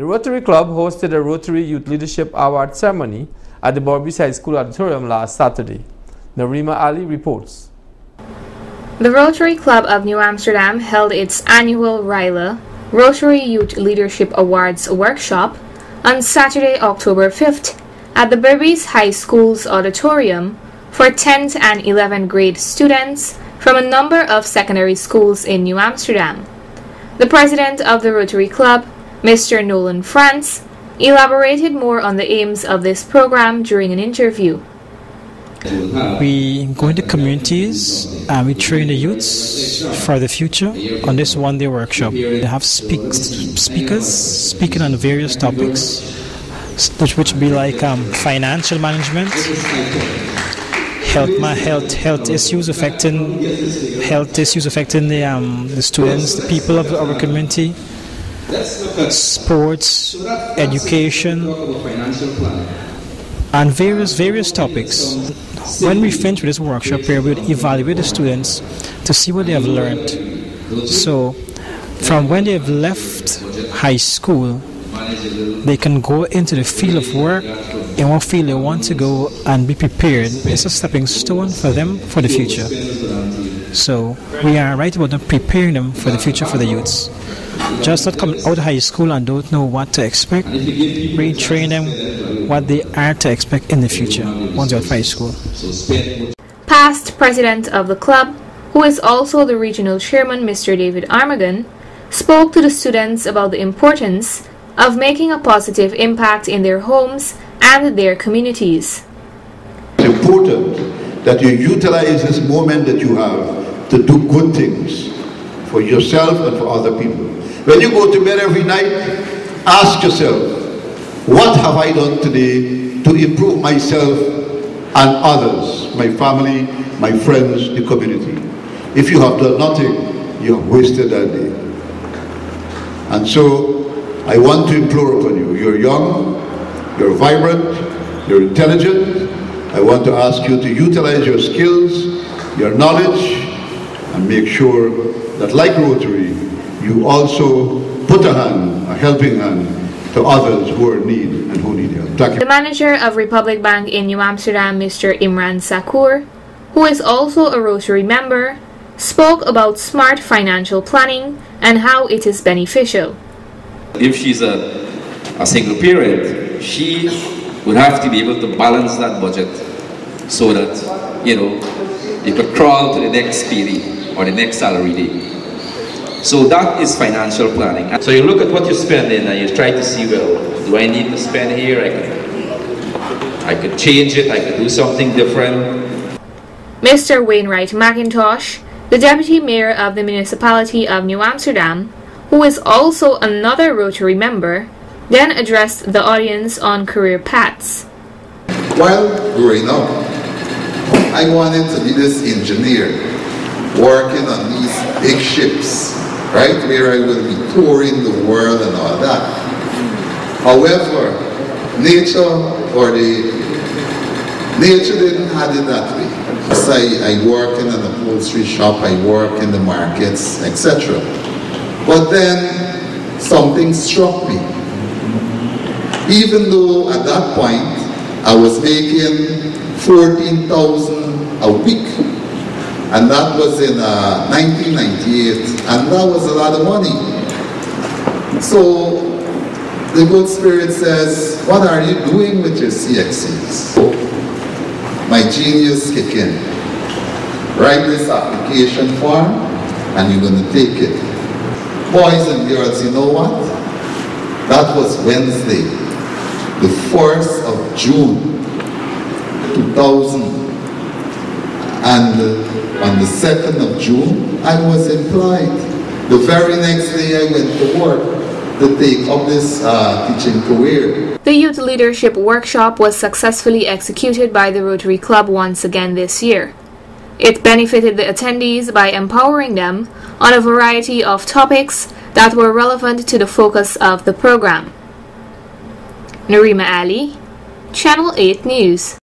The Rotary Club hosted a Rotary Youth Leadership Award ceremony at the Berbice High School Auditorium last Saturday. Nareima Ali reports. The Rotary Club of New Amsterdam held its annual RYLA Rotary Youth Leadership Awards workshop on Saturday, October 5th at the Berbice High School's auditorium for 10th and 11th grade students from a number of secondary schools in New Amsterdam. The president of the Rotary Club, Mr. Nolan France, elaborated more on the aims of this program during an interview. We go into communities and we train the youths for the future on this one-day workshop. They have speakers speaking on various topics, which would be like financial management, health issues affecting the students, the people of our community, sports, education, and various topics. When we finish with this workshop here, we would evaluate the students to see what they have learned. So from when they have left high school, they can go into the field of work in what field they want to go and be prepared. It's a stepping stone for them for the future. So we are right about them preparing them for the future for the youths. Just not coming out of high school and don't know what to expect. We train them what they are to expect in the future once they're out of high school. Past president of the club, who is also the regional chairman, Mr. David Armagan, spoke to the students about the importance of making a positive impact in their homes and their communities. It's important that you utilize this moment that you have to do good things for yourself and for other people. When you go to bed every night, ask yourself, what have I done today to improve myself and others, my family, my friends, the community? If you have done nothing, you have wasted that day. And so, I want to implore upon you. You're young, you're vibrant, you're intelligent. I want to ask you to utilize your skills, your knowledge, and make sure that, like Rotary, you also put a hand, a helping hand, to others who are in need and who need help. Thank you. The manager of Republic Bank in New Amsterdam, Mr. Imran Sakur, who is also a Rotary member, spoke about smart financial planning and how it is beneficial. If she's a single parent, she would have to be able to balance that budget so that, you know, you could crawl to the next payday or the next salary day. So that is financial planning. So you look at what you're spending and you try to see, well, do I need to spend here? I could change it, I could do something different. Mr. Wainwright McIntosh, the deputy mayor of the municipality of New Amsterdam, who is also another Rotary member, then addressed the audience on career paths. While growing up, I wanted to be this engineer, working on these big ships, right, where I would be touring the world and all that. However, nature didn't have it that way. So I work in an upholstery shop, I work in the markets, etc. But then something struck me. Even though at that point I was making $14,000 a week, and that was in 1998, and that was a lot of money. So the good spirit says, what are you doing with your CXCs? My genius kick in. Write this application form and you're going to take it. Boys and girls, you know what? That was Wednesday, the 4th of June, 2000. And on the 2nd of June, I was employed. The very next day I went to work to take up this teaching career. The Youth Leadership Workshop was successfully executed by the Rotary Club once again this year. It benefited the attendees by empowering them on a variety of topics that were relevant to the focus of the program. Nareima Ali, Channel 8 News.